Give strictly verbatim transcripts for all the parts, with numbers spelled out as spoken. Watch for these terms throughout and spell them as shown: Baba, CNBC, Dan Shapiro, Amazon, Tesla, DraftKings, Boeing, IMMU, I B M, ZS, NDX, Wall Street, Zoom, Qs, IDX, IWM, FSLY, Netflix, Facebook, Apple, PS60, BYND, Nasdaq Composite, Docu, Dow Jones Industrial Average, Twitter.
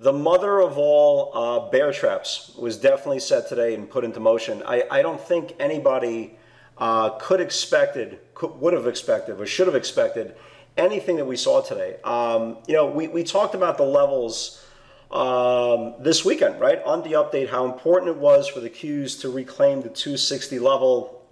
the mother of all uh, bear traps was definitely set today and put into motion. I, I don't think anybody uh, could expected, could, would have expected, or should have expected anything that we saw today. Um, you know, we, we talked about the levels um, this weekend, right? On the update, how important it was for the Qs to reclaim the two sixty level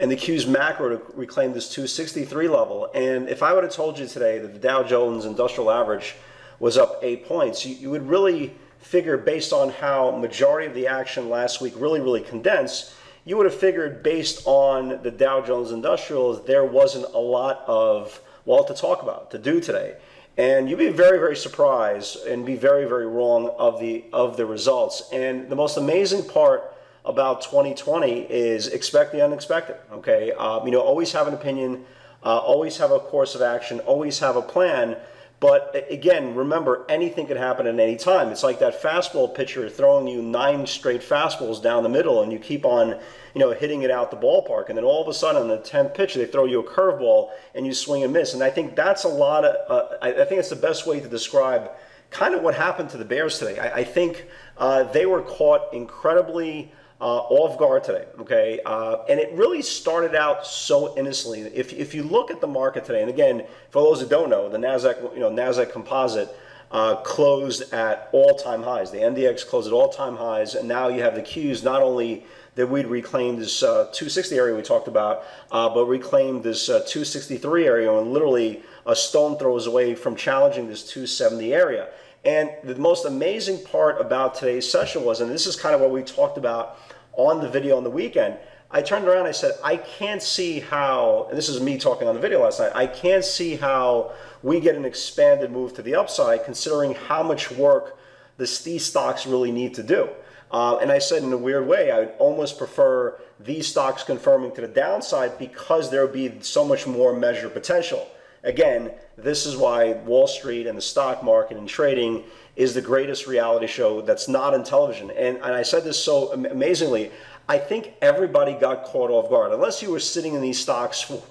and the Qs macro to reclaim this two sixty-three level. And if I would have told you today that the Dow Jones Industrial Average was up eight points, you, you would really figure, based on how majority of the action last week really, really condensed, you would have figured based on the Dow Jones Industrials, there wasn't a lot of, well, to talk about, to do today. And you'd be very, very surprised and be very, very wrong of the, of the results. And the most amazing part about twenty twenty is expect the unexpected, okay? Um, you know, always have an opinion, uh, always have a course of action, always have a plan. But again, remember, anything could happen at any time. It's like that fastball pitcher throwing you nine straight fastballs down the middle and you keep on, you know, hitting it out the ballpark. And then all of a sudden on the tenth pitch, they throw you a curveball and you swing and miss. And I think that's a lot of, uh, I, I think it's the best way to describe kind of what happened to the Bears today. I, I think uh, they were caught incredibly Uh, off guard today, okay? Uh, and it really started out so innocently. If, if you look at the market today, and again, for those who don't know, the Nasdaq, you know, Nasdaq Composite uh, closed at all-time highs. The N D X closed at all-time highs, and now you have the Qs. Not only that we'd reclaimed this uh, two sixty area we talked about, uh, but reclaimed this uh, two sixty-three area, and literally a stone throws away from challenging this two seventy area. And the most amazing part about today's session was, and this is kind of what we talked about on the video on the weekend, I turned around and I said, I can't see how, and this is me talking on the video last night, I can't see how we get an expanded move to the upside considering how much work this, these stocks really need to do. Uh, and I said, in a weird way, I would almost prefer these stocks confirming to the downside because there would be so much more measured potential. Again, this is why Wall Street and the stock market and trading is the greatest reality show that's not on television. And, and I said this so am amazingly, I think everybody got caught off guard. Unless you were sitting in these stocks for,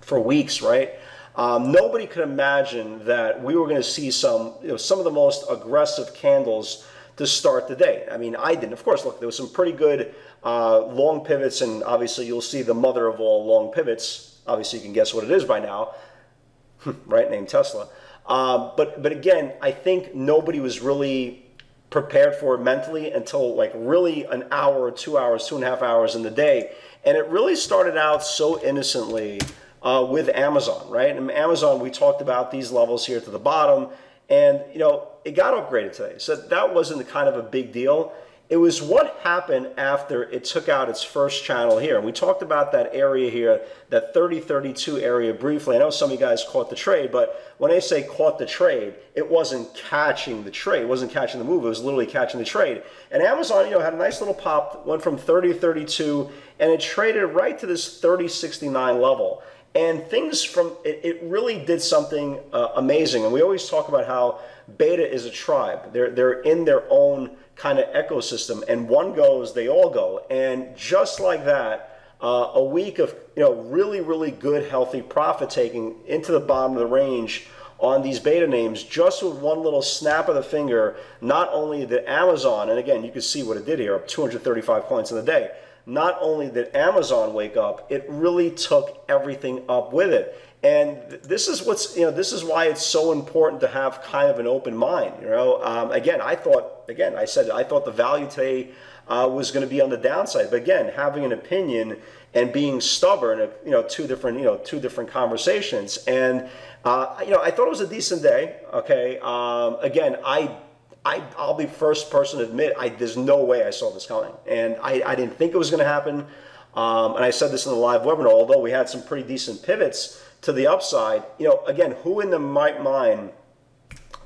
for weeks, right? Um, nobody could imagine that we were going to see some, you know, some of the most aggressive candles to start the day. I mean, I didn't. Of course, look, there was some pretty good uh, long pivots, and obviously you'll see the mother of all long pivots. Obviously, you can guess what it is by now. Right, named Tesla. Uh, but but again, I think nobody was really prepared for it mentally until like really an hour or two hours, two and a half hours in the day. And it really started out so innocently uh, with Amazon, right? And Amazon, we talked about these levels here to the bottom, and you know, it got upgraded today. So that wasn't kind of a big deal. It was what happened after it took out its first channel here. And we talked about that area here, that thirty thirty-two area briefly. I know some of you guys caught the trade, but when I say caught the trade, it wasn't catching the trade. It wasn't catching the move. It was literally catching the trade. And Amazon, you know, had a nice little pop, went from thirty thirty-two, and it traded right to this thirty sixty-nine level. And things from, it, it really did something uh, amazing. And we always talk about how beta is a tribe. They're, they're in their own kind of ecosystem, and one goes, they all go. And just like that, uh, a week of, you know, really, really good, healthy profit taking into the bottom of the range on these beta names, just with one little snap of the finger, not only did Amazon, and again, you can see what it did here, up two hundred thirty-five points in the day. Not only did Amazon wake up, it really took everything up with it. And this is what's, you know, this is why it's so important to have kind of an open mind, you know. Um, again, I thought, again, I said, I thought the value today uh, was going to be on the downside. But again, having an opinion and being stubborn, you know, two different, you know, two different conversations. And, uh, you know, I thought it was a decent day, okay. Um, again, I I, I'll be first person to admit, I, there's no way I saw this coming. And I, I didn't think it was going to happen. Um, and I said this in the live webinar, although we had some pretty decent pivots to the upside. You know, again, who in their right mind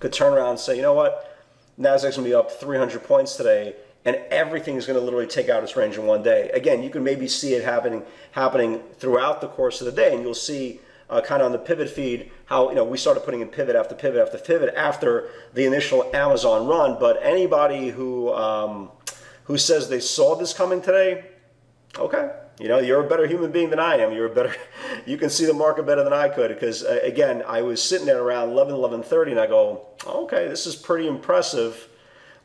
could turn around and say, you know what, Nasdaq's going to be up three hundred points today, and everything is going to literally take out its range in one day. Again, you can maybe see it happening happening throughout the course of the day, and you'll see uh, kind of on the pivot feed how, you know, we started putting in pivot after pivot after pivot after the initial Amazon run. But anybody who um, who says they saw this coming today, okay, you know, you're a better human being than I am. You're a better, you can see the market better than I could, because uh, again, I was sitting there around eleven, eleven thirty, and I go, okay, this is pretty impressive.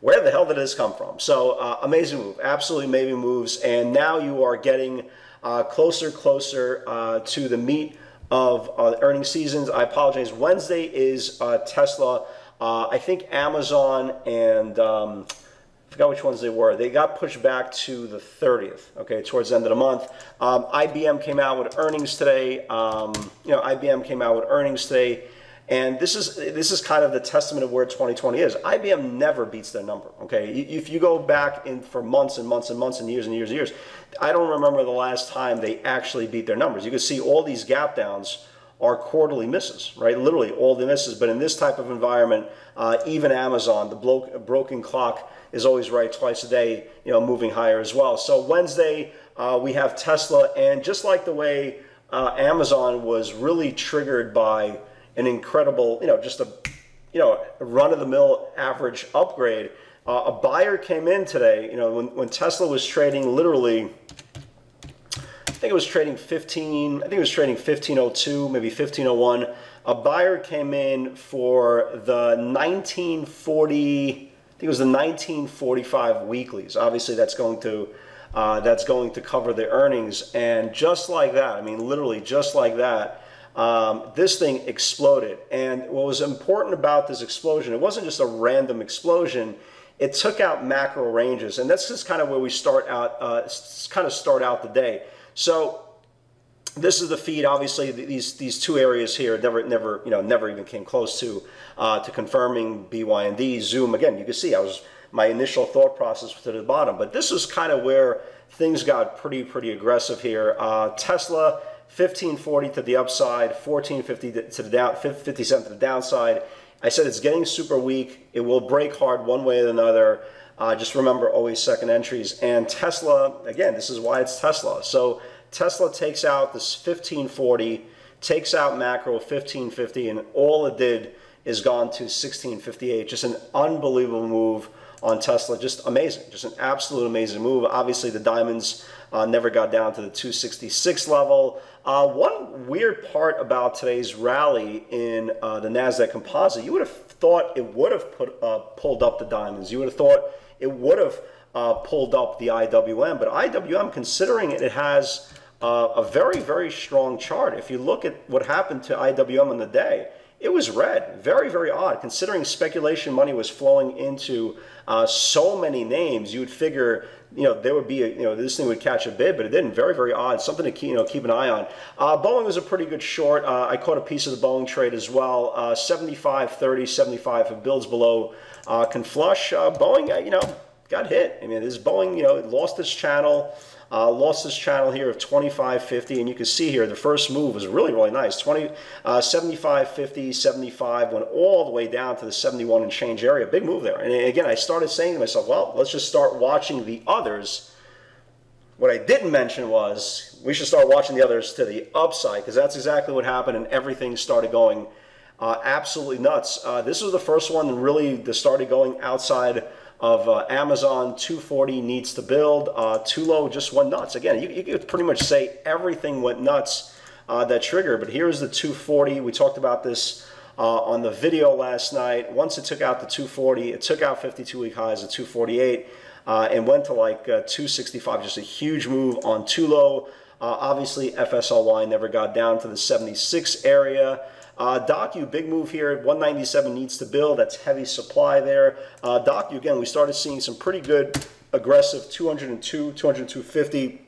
Where the hell did this come from? So uh, amazing move, absolutely amazing moves. And now you are getting uh, closer, closer uh, to the meat of uh, earnings seasons. I apologize. Wednesday is uh, Tesla. Uh, I think Amazon and um, I forgot which ones they were. They got pushed back to the thirtieth, okay, towards the end of the month. Um, I B M came out with earnings today. Um, you know, I B M came out with earnings today. And this is this is kind of the testament of where twenty twenty is. I B M never beats their number, okay? If you go back in for months and months and months and years and years and years, I don't remember the last time they actually beat their numbers. You can see all these gap downs are quarterly misses, right? Literally all the misses. But in this type of environment, uh, even Amazon, the blo- broken clock is always right twice a day, you know, moving higher as well. So Wednesday, uh, we have Tesla. And just like the way uh, Amazon was really triggered by an incredible, you know, just a, you know, run-of-the-mill average upgrade. Uh, a buyer came in today, you know, when, when Tesla was trading literally, I think it was trading fifteen, I think it was trading fifteen oh two, maybe fifteen oh one. A buyer came in for the nineteen forty, I think it was the nineteen forty-five weeklies. Obviously, that's going to, uh, that's going to cover the earnings. And just like that, I mean, literally just like that, Um, this thing exploded. And what was important about this explosion, it wasn't just a random explosion, it took out macro ranges. And that's just kind of where we start out, uh, kind of start out the day. So this is the feed. Obviously, these these two areas here never, never, you know, never even came close to uh, to confirming B Y N D. Zoom, again, you can see I was, my initial thought process was to the bottom, but this is kind of where things got pretty, pretty aggressive here. Uh, Tesla, fifteen forty to the upside, fourteen fifty to the down, fifty-seven to the downside. I said it's getting super weak. It will break hard one way or another. Uh, just remember always second entries. And Tesla, again, this is why it's Tesla. So Tesla takes out this fifteen forty, takes out macro fifteen fifty, and all it did is gone to sixteen fifty-eight. Just an unbelievable move on Tesla. Just amazing, just an absolute amazing move. Obviously, the diamonds uh, never got down to the two sixty-six level. Uh, one weird part about today's rally in uh, the Nasdaq Composite, you would have thought it would have put, uh, pulled up the diamonds. You would have thought it would have uh, pulled up the I W M. But I W M, considering it, it has uh, a very, very strong chart. If you look at what happened to I W M on the day, it was red. Very, very odd. Considering speculation money was flowing into uh, so many names, you would figure, you know, there would be, a, you know, this thing would catch a bid, but it didn't. Very, very odd. Something to keep, you know, keep an eye on. Uh, Boeing was a pretty good short. Uh, I caught a piece of the Boeing trade as well. Uh, seventy-five thirty, seventy-five if it builds below, uh, can flush. Uh, Boeing, you know, got hit. I mean, this Boeing, you know, it lost its channel. Uh, lost this channel here of twenty-five fifty, and you can see here the first move was really, really nice. seventy-five fifty, seventy-five went all the way down to the seventy-one and change area. Big move there. And again, I started saying to myself, well, let's just start watching the others. What I didn't mention was we should start watching the others to the upside, because that's exactly what happened, and everything started going uh, absolutely nuts. Uh, this was the first one really that started going outside of uh, Amazon. Two forty needs to build, uh, too low, just went nuts. Again, you, you could pretty much say everything went nuts uh, that trigger, but here's the two forty. We talked about this uh, on the video last night. Once it took out the two forty, it took out fifty-two week highs at two forty-eight uh, and went to like uh, two sixty-five, just a huge move on too low. Uh, obviously, F S L Y never got down to the seventy-six area. Uh, Docu, big move here, one ninety-seven needs to build, that's heavy supply there. Uh, Docu, again, we started seeing some pretty good aggressive two oh two, two oh two fifty.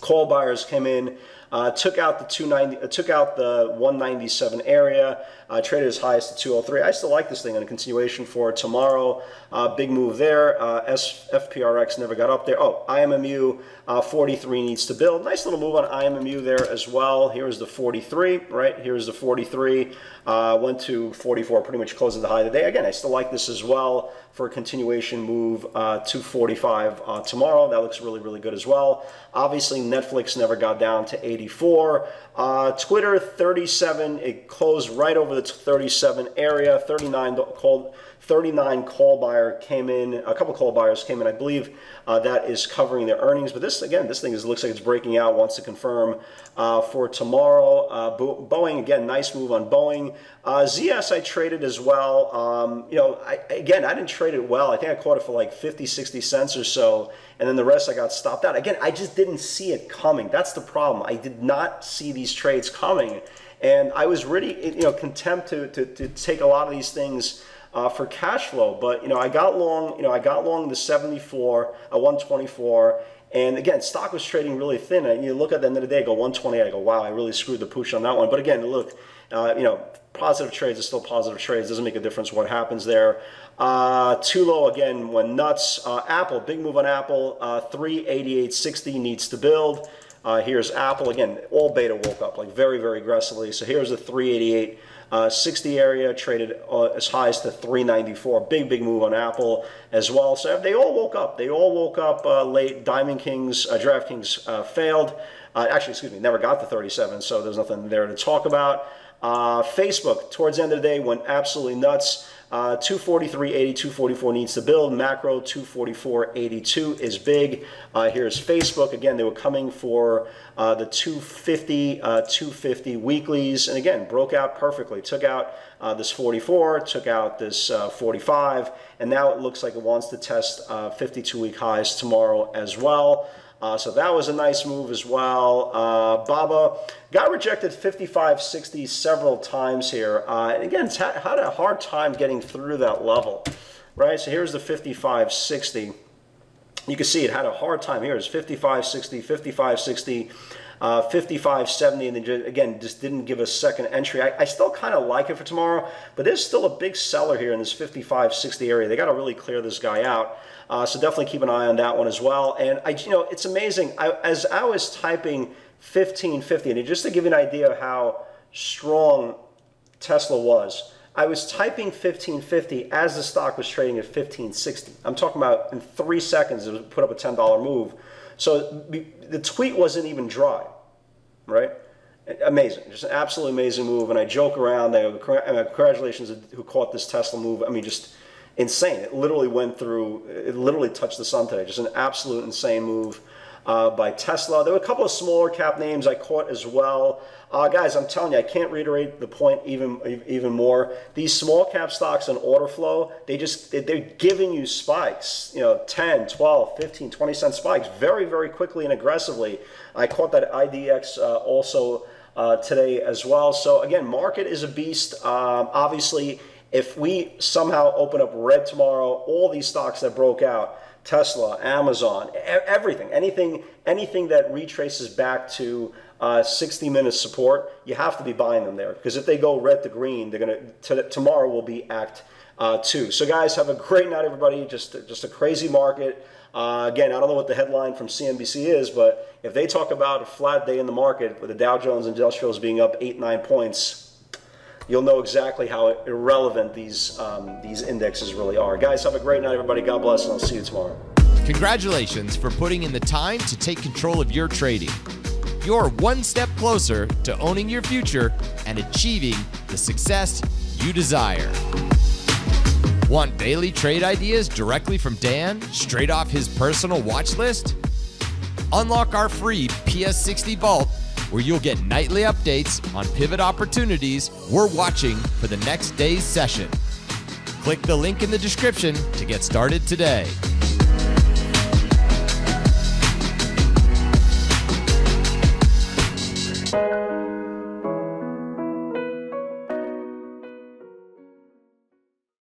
Call buyers came in Uh, took out the two ninety, uh, took out the one ninety-seven area, uh, traded as high as the two oh three. I still like this thing on a continuation for tomorrow. Uh, big move there. Uh, S F P R X never got up there. Oh, I M M U uh, forty-three needs to build. Nice little move on I M M U there as well. Here's the forty-three, right? Here's the forty-three. Uh, went to forty-four, pretty much closing the high of the day. Again, I still like this as well for a continuation move uh, to forty-five uh, tomorrow. That looks really, really good as well. Obviously, Netflix never got down to eighty-four. Uh, Twitter, thirty-seven. It closed right over the thirty-seven area. thirty-nine called. thirty-nine call buyer came in, a couple call buyers came in, I believe uh, that is covering their earnings. But this, again, this thing is, looks like it's breaking out, wants to confirm uh, for tomorrow. Uh, Boeing, again, nice move on Boeing. Uh, Z S I traded as well. Um, you know, I, again, I didn't trade it well. I think I caught it for like fifty, sixty cents or so. And then the rest I got stopped out. Again, I just didn't see it coming. That's the problem. I did not see these trades coming. And I was really, you know, content to, to, to take a lot of these things Uh, for cash flow, but you know I got long. You know I got long the seventy-four, uh, one twenty-four, and again stock was trading really thin. And you look at the end of the day, I go one twenty-eight. I go, wow, I really screwed the pooch on that one. But again, look, uh, you know, positive trades are still positive trades. Doesn't make a difference what happens there. Uh, too low again went nuts. Uh, Apple, big move on Apple. Uh, three eighty-eight sixty needs to build. Uh, here's Apple again. All beta woke up like very, very aggressively. So here's the three eighty-eight. Uh, sixty area, traded uh, as high as to three ninety-four. Big, big move on Apple as well. So they all woke up. They all woke up uh, late. DraftKings, uh, DraftKings uh, failed. Uh, actually, excuse me, never got to thirty-seven, so there's nothing there to talk about. Uh, Facebook, towards the end of the day, went absolutely nuts. Uh, two forty-three eighty, two forty-four needs to build. Macro, two forty-four eighty-two is big. Uh, here's Facebook. Again, they were coming for uh, the two fifty, uh, two fifty weeklies. And again, broke out perfectly. Took out uh, this forty-four, took out this uh, forty-five. And now it looks like it wants to test fifty-two week uh, highs tomorrow as well. Uh, so that was a nice move as well. Uh, Baba got rejected fifty-five sixty several times here. Uh, and again, it's had, had a hard time getting through that level, right? So here's the fifty-five sixty. You can see it had a hard time. Here is fifty-five sixty, fifty-five sixty, uh, fifty-five seventy, and then again, just didn't give a second entry. I, I still kind of like it for tomorrow, but there's still a big seller here in this fifty-five sixty area. They got to really clear this guy out. Uh, so definitely keep an eye on that one as well. And I, you know, it's amazing. I, as I was typing fifteen fifty, and just to give you an idea of how strong Tesla was, I was typing fifteen fifty as the stock was trading at fifteen sixty. I'm talking about in three seconds, it was put up a ten dollar move. So the tweet wasn't even dry, right? Amazing, just an absolutely amazing move. And I joke around, I go, congratulations who caught this Tesla move. I mean, just insane. It literally went through, it literally touched the sun today. Just an absolute insane move uh, by Tesla. There were a couple of smaller cap names I caught as well. Uh, guys, I'm telling you, I can't reiterate the point even even more. These small cap stocks on order flow, they just, they're giving you spikes, you know, ten, twelve, fifteen, twenty cent spikes very, very quickly and aggressively. I caught that I D X uh, also uh, today as well. So again, market is a beast. Um, obviously, if we somehow open up red tomorrow, all these stocks that broke out, Tesla, Amazon, everything, anything, anything that retraces back to uh, sixty minute support, you have to be buying them there, because if they go red to green, they're gonna t tomorrow will be act uh, two. So guys, have a great night, everybody. Just just a crazy market. Uh, again, I don't know what the headline from C N B C is, but if they talk about a flat day in the market with the Dow Jones Industrials being up eight nine points, you'll know exactly how irrelevant these um, these indexes really are. Guys, have a great night, everybody. God bless, and I'll see you tomorrow. Congratulations for putting in the time to take control of your trading. You're one step closer to owning your future and achieving the success you desire. Want daily trade ideas directly from Dan, straight off his personal watch list? Unlock our free P S sixty vault, where you'll get nightly updates on pivot opportunities we're watching for the next day's session. Click the link in the description to get started today.